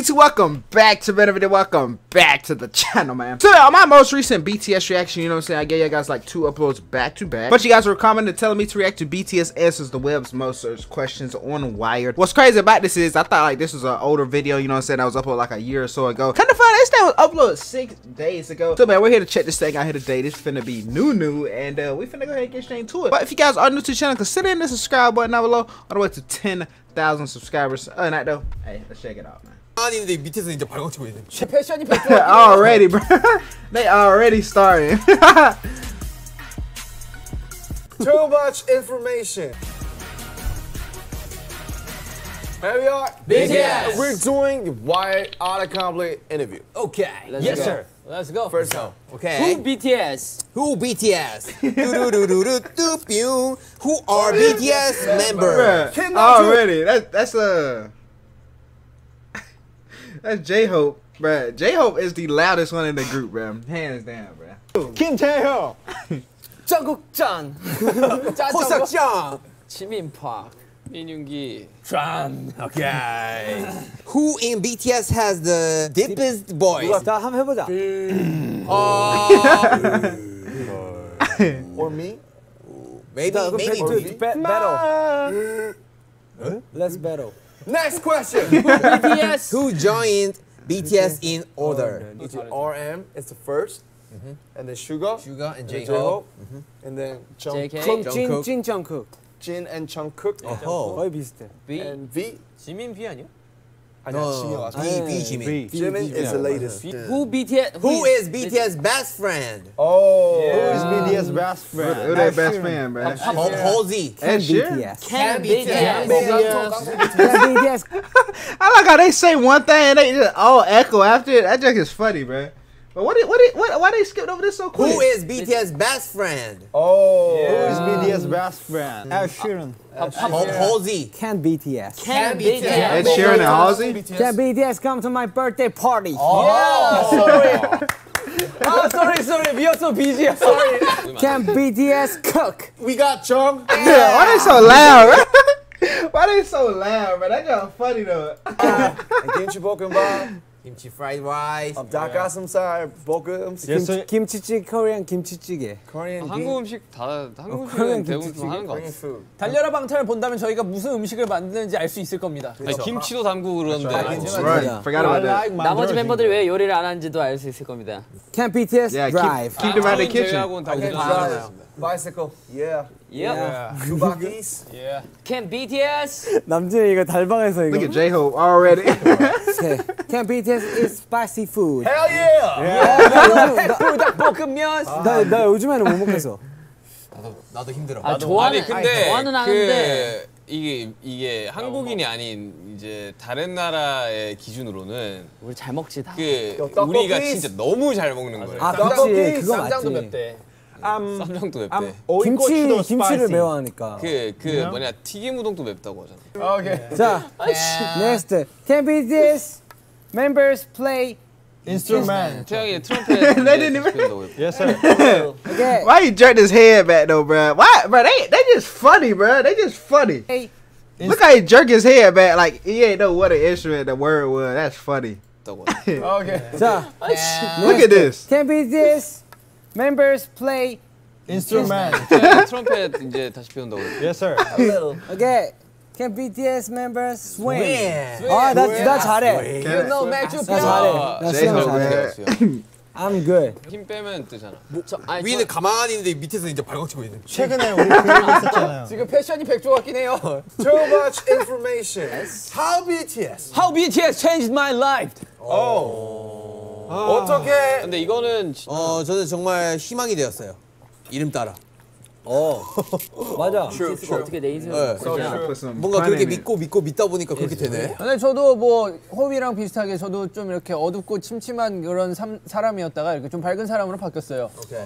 YouTube, welcome back to Better Video, welcome back to the channel, man. So on my most recent BTS reaction, you know what I'm saying, I gave you guys like 2 uploads back to back, but you guys were commenting telling me to react to BTS Answers the Web's Most Searched Questions on Wired. What's crazy about this is I thought like this was an older video, you know what I'm saying, I was uploaded like a year or so ago. Kind of funny, this thing was uploaded 6 days ago. So man, we're here to check this thing out here today. This finna be new and we finna go ahead and get straight into it. But if you guys are new to the channel, consider hitting the subscribe button down below on the way to 10,000 subscribers. Other than that though, hey, let's check it out, man. Already, bro. They already started. Too much information. Here we are. BTS. We're doing Wired Out of Complete interview. Okay. Let's go. Let's go. First go. Okay. Who BTS? Who BTS? Who are BTS members? Already. That's J-Hope, bruh. J-Hope is the loudest one in the group, bruh. Hands down, bruh. Kim Tae-hyun, Jungkook-chan, Ho-seok-chan, Jimin Park, Min Yoongi, Chan. Okay. Who in BTS has the deepest voice? 자, 한번 해보자. Or me? Maybe. Battle. Let's battle. Next question. BTS. Who joined BTS in order? It's RM. It's the first, and then Suga and J-Hope, and then Jungkook, Jin and Jungkook. Oh, 거의 비슷해. B and V. 지민 B 아니야? No, Jimin. Jimin is the latest. Who is BTS best friend? Oh, who is BTS best friend? Who their best friend, man? Halsey. And BTS. Can BTS. I like how they say one thing and they just all echo after it. That joke is funny, bro. But why they skipped over this so quick? Who is BTS best friend? Oh, who is BTS best friend? Ed Sheeran. Halsey. Can BTS. Can BTS. Ed Sheeran and Halsey? Can BTS come to my birthday party? Oh, sorry, we are so busy. I'm sorry. Can BTS cook? We got Chung. Yeah, why they so loud? Why they so loud, man? That y'all funny though. Kimchi bokkeumbap. Kimchi fried rice, 닭가슴살, 볶음, 김치찌개, Korean 김치찌개. 한국 음식 다 한국 음식은 대부분 하는 거 같아요. 달려라 방탄을 본다면 저희가 무슨 음식을 만드는지 알 수 있을 겁니다. 김치도 담그고 그러는데 나머지 멤버들이 왜 요리를 안 하는지도 알 수 있을 겁니다. Can BTS drive? Keep them out of the kitchen. Bicycle. Yeah. Yeah. Kubakis. Yeah. Can BTS? 남진이 이거 달방에서 이거. Look at J-Hope already. Can BTS eat spicy food? Hell yeah. 불닭 볶음면. 나 요즘에는 못 먹겠어. 나도 힘들어. 아니 근데 이게 한국인이 아닌 이제 다른 나라의 기준으로는 우리 잘 먹지 다. 우리가 진짜 너무 잘 먹는 거예요. 아 그렇지. 그거 맞지. 쌈장도 맵대. 김치를 매워하니까. 뭐냐 튀김 우동도 맵다고 하잖아. 오케이. 자, next. Can BTS members play instrument? 태양이 트럼펫. They didn't even. Yes sir. Okay. Why he jerked his head back though, bro? Why, bro? They just funny, bro. They just funny. Look how he jerked his head back. Like he ain't know what an instrument the word was. That's funny. Okay. 자, look at this. Can BTS members play instrument. Trumpet 이제 다시 배운다고. Yes sir. Okay. Can BTS members swing? 아, 나 잘해. You know Matthew Perry. I'm good. 힘 빼면 뜨잖아. 위는 가만히 있는데 밑에서는 이제 발광치고 있는. 최근에 우리 그거 했었잖아요. 지금 패션이 백조 같긴 해요. Too much information. How BTS changed my life. Oh. 어떻게? 근데 이거는 저는 정말 희망이 되었어요. 이름 따라. 맞아. 어떻게 내 인생을 뭔가 그렇게 믿다 보니까 그렇게 되네. 근데 저도 뭐 호비랑 비슷하게 저도 좀 이렇게 어둡고 침침한 그런 사람이었다가 이렇게 좀 밝은 사람으로 바뀌었어요. 오케이.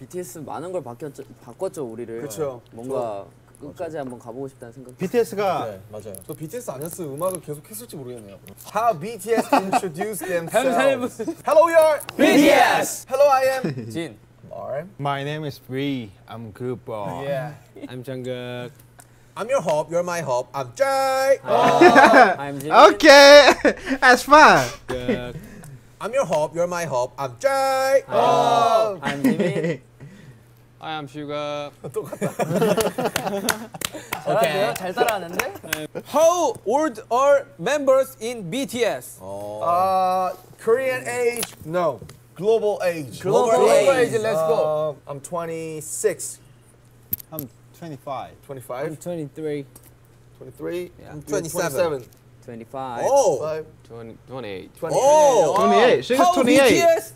BTS 많은 걸 바꿨죠 우리를. 그렇죠. 뭔가 끝까지 한번 가보고 싶다는 생각. BTS가 맞아요. 또 BTS 아니었으면 음악을 계속 했을지 모르겠네요. How BTS introduced themselves. Hello, we are BTS. Hello, I am Jin. My name is V. I'm good, bro. Yeah. I'm Jungkook. I'm your hope, you're my hope, I'm Jay! Oh, I'm Jay. Okay, that's fine. Good. I'm your hope, you're my hope, I'm Jay! Oh, I'm Jimmy. I am Sugar. Okay. 잘 따라하는데? How old are members in BTS? Oh. Korean age? No. Global age. Global age. Let's go. I'm 26. I'm 25. 25? I'm 23. 23? Yeah. I'm 27. 25. Oh. 28. Oh. 28. She's 28. BTS?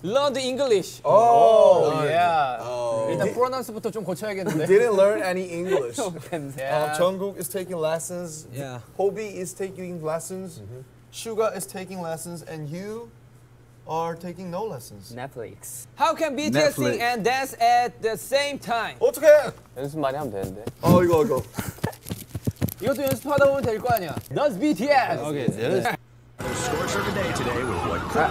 Learned English. Oh, oh yeah. Oh. 일단 pronounce부터 좀 고쳐야겠는데. Didn't learn any English. Yeah. Jungkook is taking lessons. Yeah. Hobi is taking lessons. Suga is taking lessons, and you are taking no lessons. Netflix. How can BTS sing and dance at the same time? 어떻게? 연습 많이 하면 되는데. 어 이거. 이것도 연습하다 보면 될 거 아니야. That's BTS. Okay. Scores for today with what could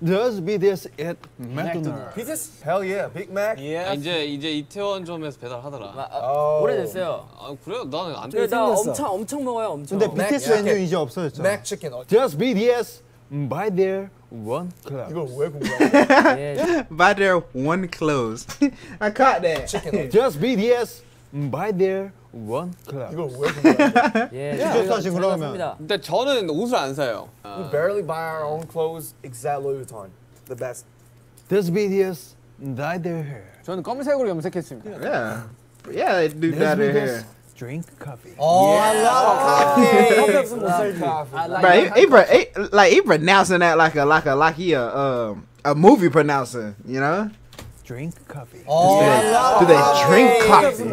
Does BTS eat McDonald's? BTS? Hell yeah, Big Mac. Yeah. 이제 이태원점에서 배달하더라. 오래됐어요. 아 그래요? 나는 안 돼. 나 엄청 먹어요, 엄청. 근데 BTS 메뉴 이제 없어졌죠. Mac Chicken. Does BTS buy their one clothes? 이걸 왜 궁금해? Buy their one clothes. I caught that. Chicken. Does BTS buy their 원 클럽. 이거 왜 그런가요? 예. 사실 그러면 근데 저는 옷을 안 사요. We barely buy our own clothes except Louis Vuitton. The best. Does BTS dye their hair? 저는 검은색으로 염색했습니다. Yeah. Yeah, they do dye their hair. Drink coffee. Oh, yeah. I love coffee. He pronouncing that like a movie pronouncer, you know? Drink coffee. Oh, do they drink coffee?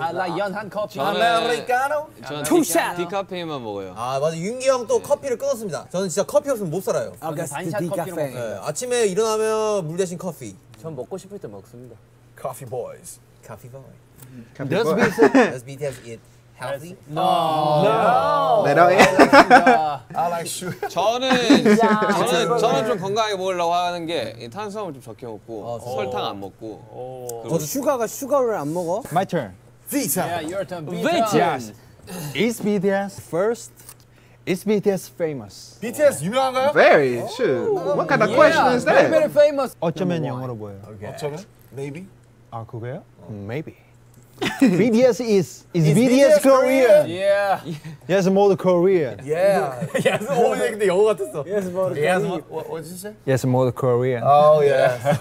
I like 연한 커피. 아메리카노. 투샷. 디카페인만 먹어요. 아 맞아, 윤기 형 또 커피를 끊었습니다. 저는 진짜 커피 없으면 못 살아요. 아, 반샷 커피로 먹어요. 아침에 일어나면 물 대신 커피. 전 먹고 싶을 때 먹습니다. Coffee boys. Coffee boy. Does BTS eat healthy? No. They don't eat. I like sugar. 저는 좀 건강하게 먹으려고 하는 게 탄수화물 좀 적게 먹고 설탕 안 먹고. 저도 슈가를 안 먹어. My turn. Vita. Yeah, your turn. BTS. Is BTS first? Is BTS famous? BTS 유명한가요? Very. What kind of question is that? Very famous. 어쩌면 영어로 보여요. 어쩌면? Maybe. 아 그거요? Maybe. BTS is BTS Korean? Yeah. Yes, more the Korean. Yeah. Yes, more the Korean. Yes, more the Korean. What did you say? Yes, more the Korean. Oh yeah.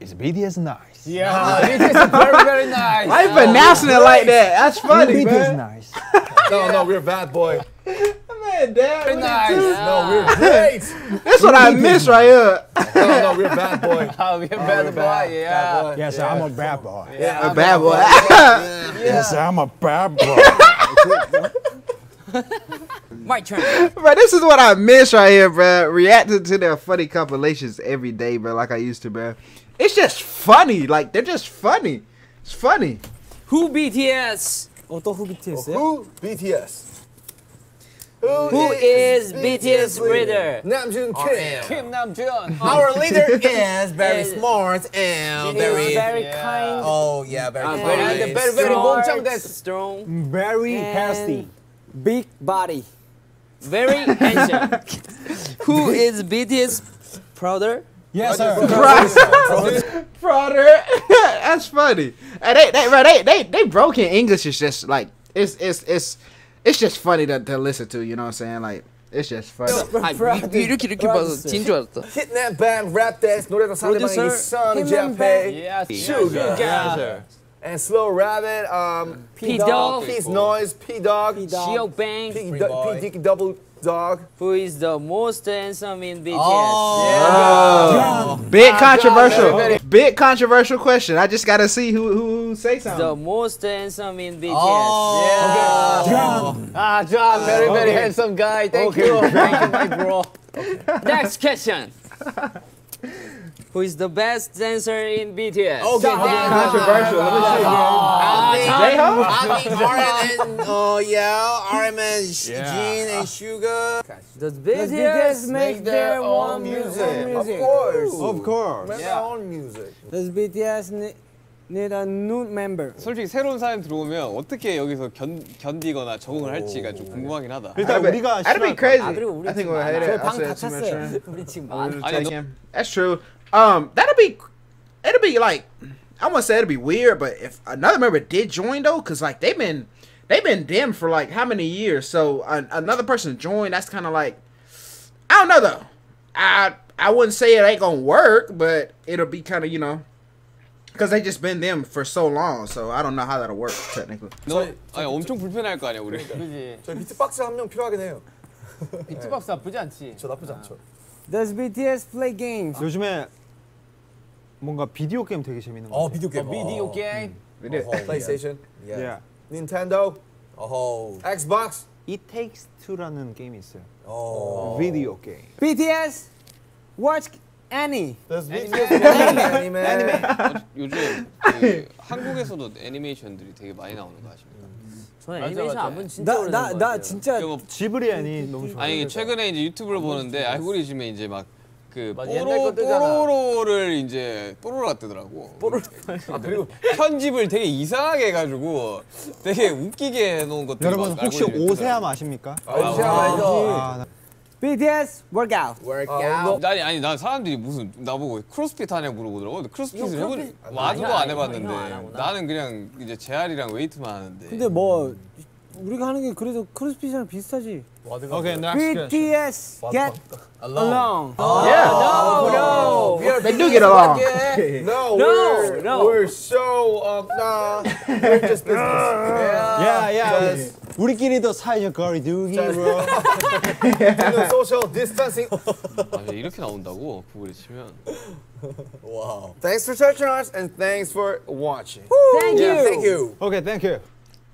Is BTS nice? Yeah. BTS is very very nice. Why you pronouncing it like that? That's funny, man. BTS is nice. No, we're bad boy. Man, dad, very nice. No, we're great. That's what I miss right here. No, we're bad boy. Oh, we're bad boy, yeah. Yes, I'm a bad boy. Yeah, a bad boy. Yes, I'm a bad boy. My turn. Bro, this is what I miss right here, bro. Reacting to their funny compilations every day, bro, like I used to, bro. It's just funny. Like, they're just funny. It's funny. Who BTS? Who BTS? Who BTS? Who is BTS leader? Namjoon Kim. Kim Namjoon. Our leader is very smart and very kind. Oh yeah, very kind. Very strong, strong. Very healthy. Big body. Very handsome. Who is BTS prouder? Yes, sir. Prouder. That's funny. They broken English is just like it's just funny to listen to, you know what I'm saying? Like, it's just funny. 이렇게 봐서 진 줄 알았다. Hitman band, rap dance, 노래가 상대방의 son, Jeff, Sugar, and Slow Rabbit, P-Dog, Peace Noise, P-Dog, G-O-Bang, P-Dicky-Double Dog. Who is the most handsome in BTS? Oh! Big controversial. Big controversial question. I just gotta see who say something. The most handsome in BTS. Oh! John. Ah, John, very handsome guy. Thank you. Thank you, my bro. Next question. Who is the best dancer in BTS? Okay, controversial. Let me see. I think RM RMS, Jin and Suga. The BTS make their own music? Of course. Of course. Make their own music. Does BTS need a new member? 솔직히 새로운 사람 들어오면 어떻게 여기서 견디거나 적응을 할지가 좀 궁금하긴 하다. 일단 우리가 That'd be crazy. I think we'll hate it. 방 다 찼어요. 우리 지금 That's true. It'll be like, I wouldn't say it'll be weird, but if another member did join though, cause like they've been dim for like how many years? So another person joined, that's kind of like, I don't know though. I wouldn't say it ain't gonna work, but it'll be kind of, you know, cause they just been them for so long. So I don't know how that'll work technically. No, 아니 엄청 불편할 거 아니야 우리. 그렇지. 저 비트박스 한 명 필요하긴 해요. 비트박스 나쁘지 않지. 저 나쁘지 않죠. Does BTS play games? 요즘에 뭔가 비디오 게임 되게 재밌는 거. 비디오 게임. 비디오 게임. PlayStation. Yeah. Nintendo. Xbox. It Takes Two라는 게임이 있어요. 비디오 게임. BTS watch any. Anime. 요즘 한국에서도 애니메이션들이 되게 많이 나오는 거 아십니까? 저는 애니메이션 안 본 진짜 오래된 것 같아요. 나 진짜 지브리 애니 너무 좋아요. 아니 최근에 이제 유튜브를 보는데 알고리즘에 이제 막 그 뽀로로를 이제 뽀로로가 뜨더라고. 뽀로로. 그리고 편집을 되게 이상하게 해가지고 되게 웃기게 해놓은 것들. 여러분 혹시 오세암 아십니까? 오세암 알죠. BTS workout. 아니 난 사람들이 무슨 나보고 크로스핏 하냐고 물어보더라고. 근데 크로스핏을 해본 와도 안 해봤는데 나는 그냥 이제 재활이랑 웨이트만 하는데. 근데 뭐 우리가 하는 게 그래서 크로스핏이랑 비슷하지. Okay, next. BTS get along. Yeah, no, no. They do get along. No, we're so we're just business. Yeah. 우리끼리도 사회적 거리두기. Social distancing. 이렇게 나온다고 구글에 치면. Wow. Thanks for searching us and thanks for watching. Thank you. Okay, thank you.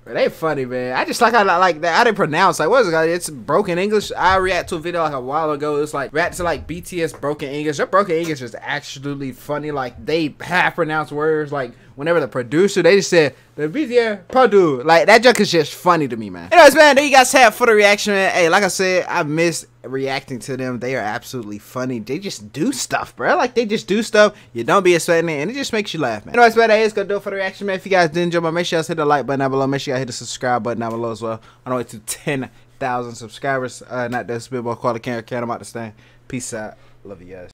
They funny, man. I just like how like that. I didn't pronounce like what is it? It's broken English. I react to a video like a while ago. It's like react to like BTS broken English. Their broken English is absolutely funny. Like they half pronounce words. Like whenever the producer, they just said the BTS produ. Like that joke is just funny to me, man. Anyways, man, there you guys have for the reaction, man. Hey, like I said, I miss reacting to them. They are absolutely funny. They just do stuff, bro. Like they just do stuff you don't be expecting it, and it just makes you laugh, man. Anyways, man, that is gonna do it for the reaction, man. If you guys did enjoy, man, make sure you guys hit the like button down below. Make sure you guys hit the subscribe button down below as well. On the way to 10,000 subscribers. Not that spitball, call the camera, I'm out this thing. Peace out. Love you guys.